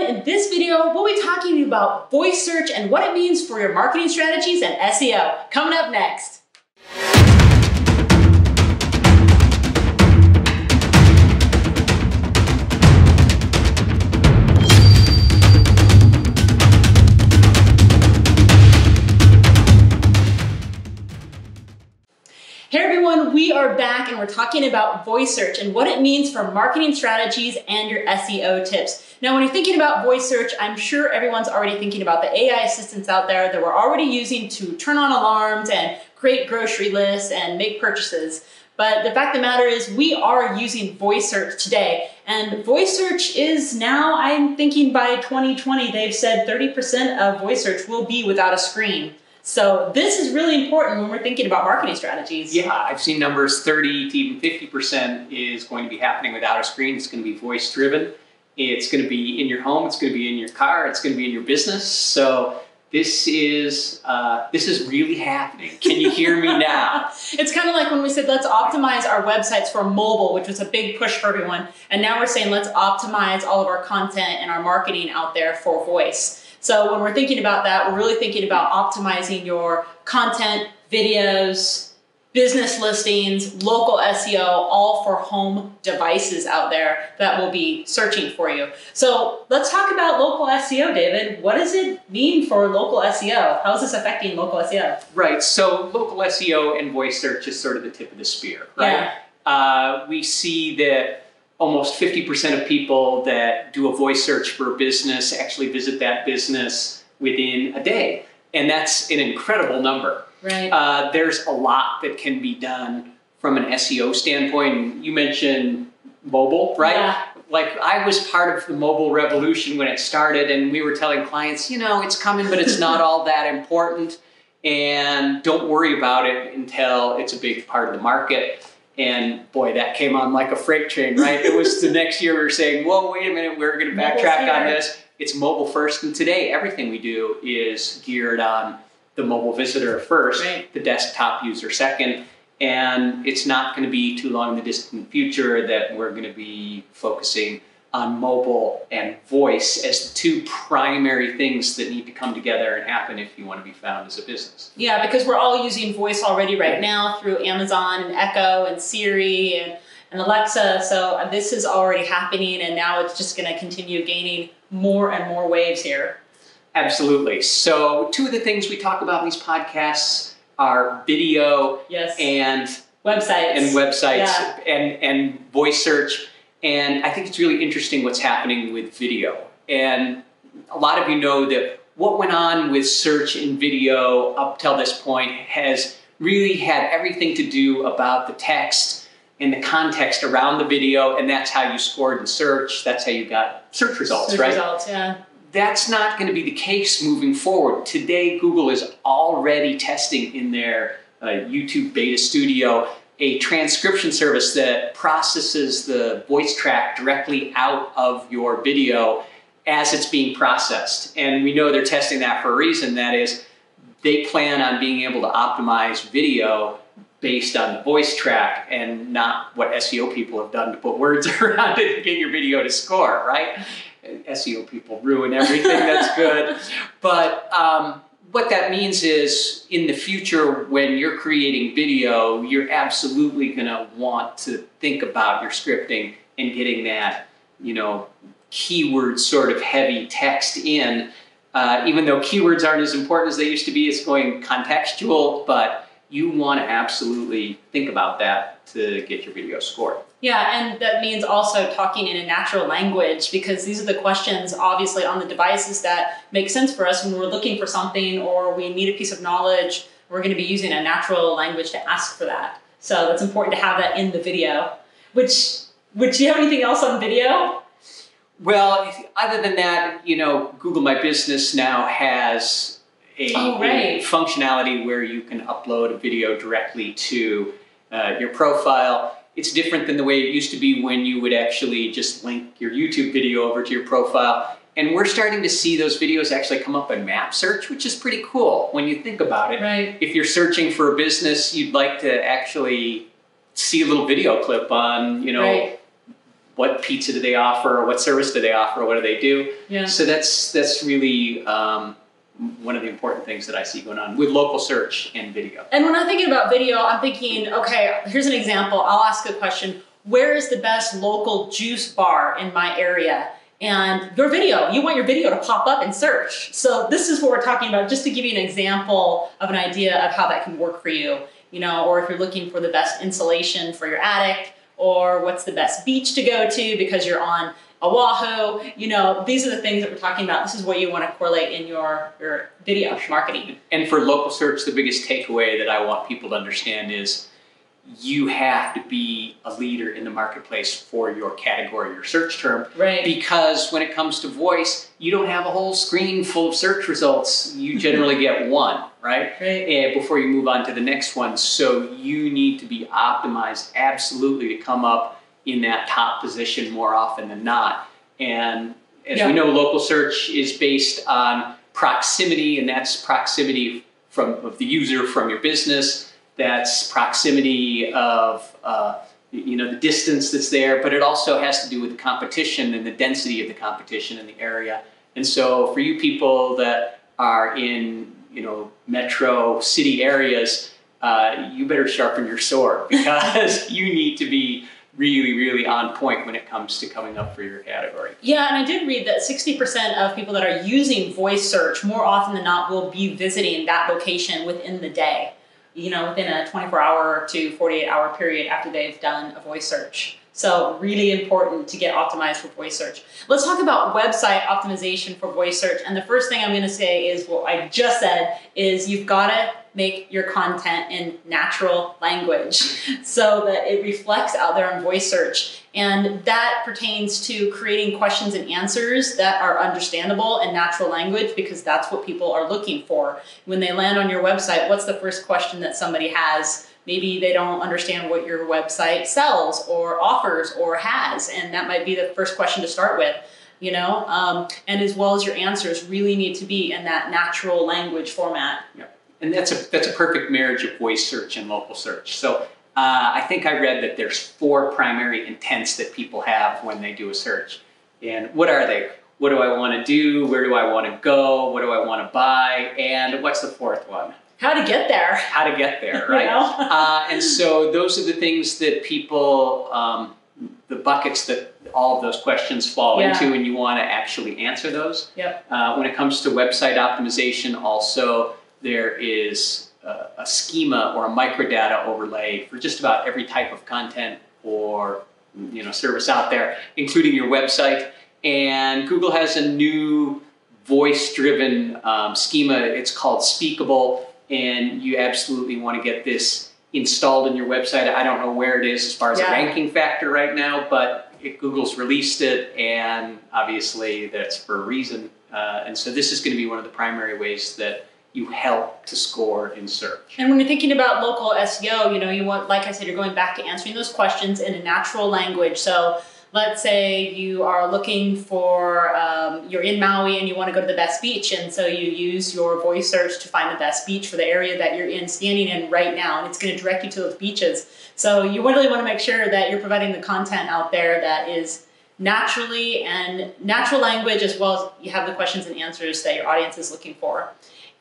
everyone. In this video, we'll be talking to you about voice search and what it means for your marketing strategies and SEO. Coming up next. Hey everyone, we are back and we're talking about voice search and what it means for marketing strategies and your SEO tips. Now, when you're thinking about voice search, I'm sure everyone's already thinking about the AI assistants out there that we're already using to turn on alarms and create grocery lists and make purchases. But the fact of the matter is we are using voice search today, and voice search is now, I'm thinking by 2020, they've said 30% of voice search will be without a screen. So this is really important when we're thinking about marketing strategies. Yeah, I've seen numbers 30 to even 50% is going to be happening without a screen. It's going to be voice driven. It's going to be in your home. It's going to be in your car. It's going to be in your business. So this is really happening. Can you hear me now? It's kind of like when we said, let's optimize our websites for mobile, which was a big push for everyone. And now we're saying, let's optimize all of our content and our marketing out there for voice. So when we're thinking about that, we're really thinking about optimizing your content, videos, business listings, local SEO, all for home devices out there that will be searching for you. So let's talk about local SEO, David. What does it mean for local SEO? How is this affecting local SEO? Right, so local SEO and voice search is sort of the tip of the spear, right? Yeah. We see that almost 50% of people that do a voice search for a business actually visit that business within a day. And that's an incredible number. Right. There's a lot that can be done from an SEO standpoint. You mentioned mobile, right? Yeah. Like I was part of the mobile revolution when it started, and we were telling clients, you know, it's coming, but it's not all that important. And don't worry about it until it's a big part of the market. And boy, that came on like a freight train, right? It was the next year we were saying, whoa, wait a minute, we're going to backtrack on this. It's mobile first. And today, everything we do is geared on the mobile visitor first, right, the desktop user second. And it's not going to be too long in the distant future that we're going to be focusing on mobile and voice as the two primary things that need to come together and happen if you want to be found as a business. Yeah, because we're all using voice already right now through Amazon and Echo and Siri and Alexa. So this is already happening, and now it's just going to continue gaining more and more waves here. Absolutely. So two of the things we talk about in these podcasts are video, yes, and websites. And websites, yeah, and voice search. And I think it's really interesting what's happening with video. And a lot of you know that what went on with search in video up till this point has really had everything to do about the text and the context around the video, and that's how you scored in search. That's how you got search results, right? Search results, yeah. That's not going to be the case moving forward. Today, Google is already testing in their YouTube beta studio a transcription service that processes the voice track directly out of your video as it's being processed. And we know they're testing that for a reason. That is, they plan on being able to optimize video based on the voice track and not what SEO people have done to put words around it and get your video to score, right? SEO people ruin everything that's good. But what that means is in the future, when you're creating video, you're absolutely going to want to think about your scripting and getting that, you know, keyword sort of heavy text in. Even though keywords aren't as important as they used to be, it's going contextual, but you want to absolutely think about that to get your video scored. Yeah, and that means also talking in a natural language, because these are the questions obviously on the devices that make sense for us when we're looking for something or we need a piece of knowledge. We're going to be using a natural language to ask for that. So that's important to have that in the video. Which do you have anything else on video? Well, other than that, you know, Google My Business now has a functionality where you can upload a video directly to your profile. It's different than the way it used to be when you would actually just link your YouTube video over to your profile. And we're starting to see those videos actually come up in map search, which is pretty cool when you think about it. Right. If you're searching for a business, you'd like to actually see a little video clip on, you know, right, what pizza do they offer, or what service do they offer, or what do they do? Yeah. So that's really one of the important things that I see going on with local search and video. And when I'm thinking about video, I'm thinking, okay, here's an example. I'll ask a question. Where is the best local juice bar in my area? And your video, you want your video to pop up in search. So this is what we're talking about, just to give you an example of an idea of how that can work for you. You know, or if you're looking for the best insulation for your attic, or what's the best beach to go to because you're on Oahu. You know, these are the things that we're talking about. This is what you want to correlate in your video marketing. And for local search, the biggest takeaway that I want people to understand is you have to be a leader in the marketplace for your category, your search term. Right. Because when it comes to voice, you don't have a whole screen full of search results. You generally get one, right? Right. And before you move on to the next one. So you need to be optimized absolutely to come up in that top position more often than not. And as we know, local search is based on proximity, and that's proximity of the user from your business. That's proximity of, you know, the distance that's there, but it also has to do with the competition and the density of the competition in the area. And so for you people that are in, you know, metro city areas, you better sharpen your sword, because you need to be really, really on point when it comes to coming up for your category. Yeah, and I did read that 60% of people that are using voice search more often than not will be visiting that location within the day. You know, within a 24-hour to 48-hour period after they've done a voice search. So really important to get optimized for voice search. Let's talk about website optimization for voice search. And the first thing I'm going to say is what I just said, is you've got to make your content in natural language so that it reflects out there on voice search. And that pertains to creating questions and answers that are understandable in natural language, because that's what people are looking for. When they land on your website, what's the first question that somebody has? Maybe they don't understand what your website sells or offers or has, and that might be the first question to start with. You know, and as well as your answers really need to be in that natural language format. Yep. And that's a perfect marriage of voice search and local search. So I think I read that there's 4 primary intents that people have when they do a search. And what are they? What do I want to do? Where do I want to go? What do I want to buy? And what's the 4th one? How to get there. How to get there, right? You know? And so those are the things that people, the buckets that all of those questions fall into, and you want to actually answer those. Yep. When it comes to website optimization also, there is a schema or a microdata overlay for just about every type of content or, you know, service out there, including your website. And Google has a new voice-driven schema. It's called Speakable, and you absolutely want to get this installed in your website. I don't know where it is as far as a ranking factor right now, but Google's released it, and obviously that's for a reason. And so this is going to be one of the primary ways that you help to score in search. And when you're thinking about local SEO, you know, you want, like I said, you're going back to answering those questions in a natural language. So let's say you are looking for, you're in Maui and you want to go to the best beach. And so you use your voice search to find the best beach for the area that you're in, standing in right now. And it's going to direct you to those beaches. So you really want to make sure that you're providing the content out there that is naturally and natural language, as well as you have the questions and answers that your audience is looking for.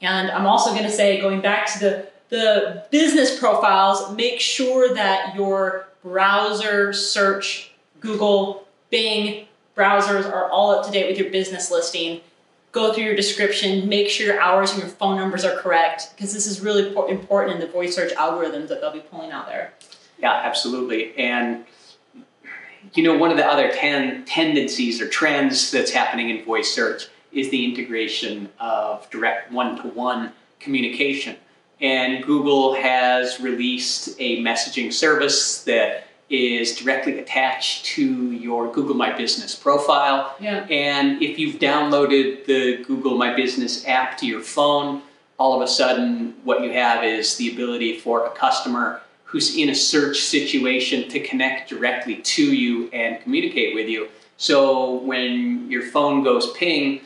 And I'm also going to say, going back to the business profiles, make sure that your browser search, Google, Bing browsers are all up to date with your business listing. Go through your description, make sure your hours and your phone numbers are correct, because this is really important in the voice search algorithms that they'll be pulling out there. Yeah, absolutely. And you know, one of the other tendencies or trends that's happening in voice search is the integration of direct one-to-one communication. And Google has released a messaging service that is directly attached to your Google My Business profile. Yeah. And if you've downloaded the Google My Business app to your phone, all of a sudden what you have is the ability for a customer who's in a search situation to connect directly to you and communicate with you. So when your phone goes ping,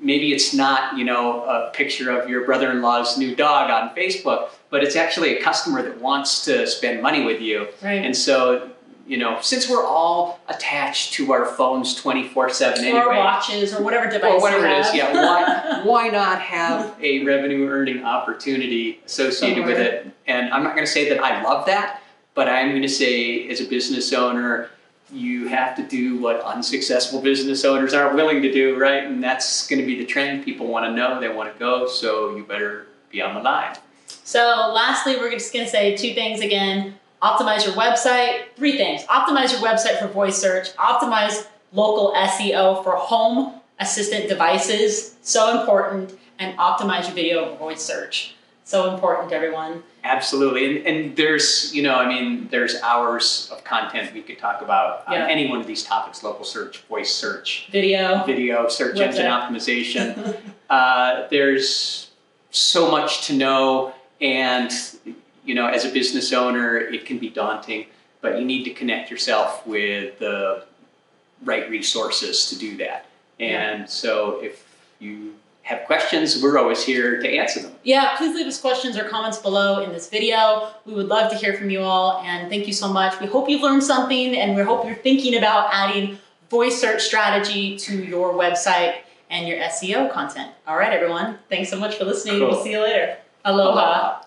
maybe it's not, you know, a picture of your brother-in-law's new dog on Facebook, but it's actually a customer that wants to spend money with you. Right. And so, You know, since we're all attached to our phones 24/7 anyway. Or watches or whatever device. Or whatever it is, yeah. Why not have a revenue earning opportunity associated with it? And I'm not going to say that I love that, but I'm going to say as a business owner, you have to do what unsuccessful business owners aren't willing to do, right? And that's going to be the trend. People want to know, they want to go, so you better be on the line. So lastly, we're just going to say two things again. Optimize your website, three things. Optimize your website for voice search, optimize local SEO for home assistant devices, so important, and optimize your video voice search. So important, everyone. Absolutely, and there's, you know, I mean, there's hours of content we could talk about on any one of these topics: local search, voice search, video search engine optimization. There's so much to know, and you know, as a business owner, it can be daunting, but you need to connect yourself with the right resources to do that. And so if you have questions, we're always here to answer them. Yeah, please leave us questions or comments below in this video. We would love to hear from you all, and thank you so much. We hope you've learned something, and we hope you're thinking about adding voice search strategy to your website and your SEO content. All right, everyone. Thanks so much for listening. Cool. We'll see you later. Aloha.